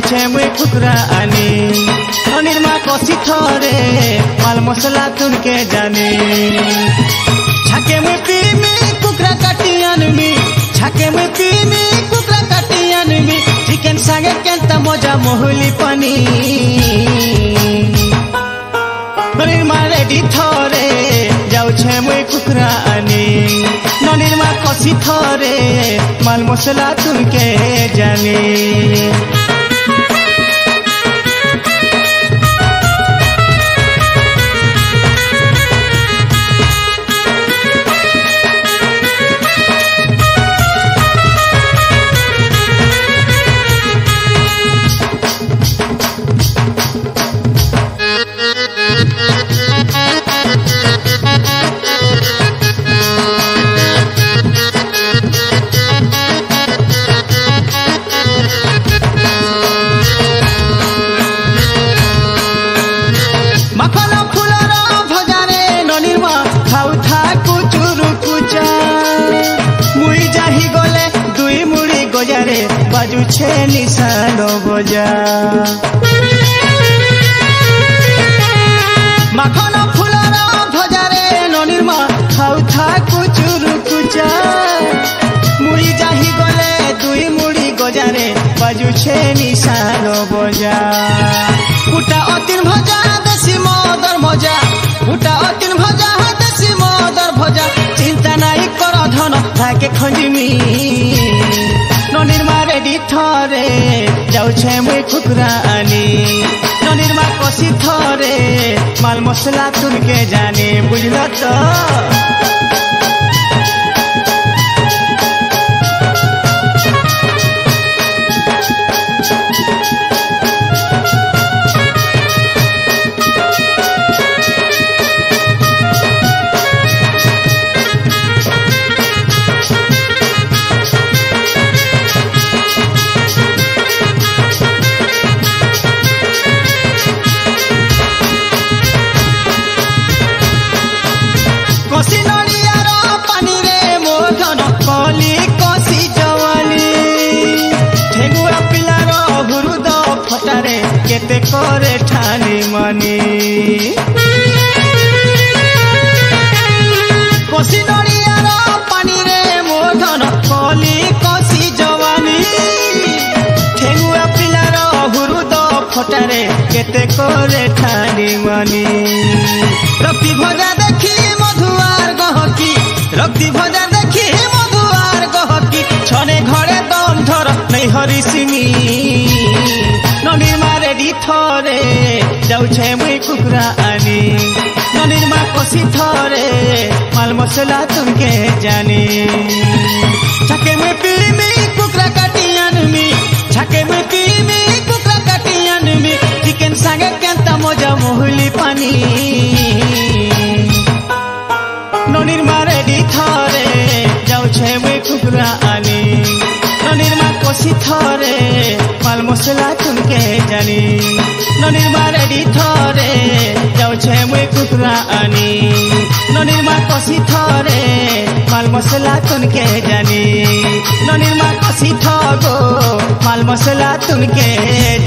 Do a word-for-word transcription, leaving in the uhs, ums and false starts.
जाऊे मुई फुकरा आनी पनीर मा कसी थरे माल मसला तुन के जाने छाके मुई पीमी कुकरा काटी आनमी छाके मुई पीमी कुकरा काटी आनमी चिकन संगे केंता मजा मोहली पानी पनीर मा रेडी थरे जाऊे मुई फुकरा आनी पनीर मा कसी थरे माल मसला तुन के जाने। बाजुछे निशानो बजा माखन फुलर भजारे ननिर्मा खाऊ था कुचुरु कुचा मुड़ी जाही गले दुई मुड़ी गजारे बाजुछे निशानो बजा कुटा अतिन भजा देसी मदर मजा कुटा अतिन भजा देसी मदर भजा चिंता नहीं कर धन थाके खंजिमी ननिर्मा रेडी थरे जाऊे मुई फुकरा आनी ननिर्मा कसी थरे माल मसला तुन के जाने बुझल तो करे ठानी मानी कसी नड़ियार पानी रे मोधन कली कसी जवानी ठेगुआ पिलार हुरुद फटारे केते करे ठानी मानी रक्ति भजा देखी मधुआर गहकी रक्ति भजा देखी मधुआर गहकी छने घरे दम धर नहीं हरी सिनी ननिर्मा रेडी थरे जाऊे मुई फुकरा आनी ननिर्मा कसी थरे माल मसला तुमके जानी छाके मुई पीमी कुकरा काटी आनमी छाके मुई पीमी कुकरा काटी आनमी चिकन संगे केंता मजा मोहली पानी ननिर्मा रेडी थरे जाऊे मुई फुकरा आनी ननिर्मा कसी थरे माल मसला तुमके जानी ननिर्मा रेडी थरे जाऊे मुई फुकरा आनी ननिर्मा कसी थरे माल मसला तुमके जानी ननिर्मा कसी थगो माल मसला तुमके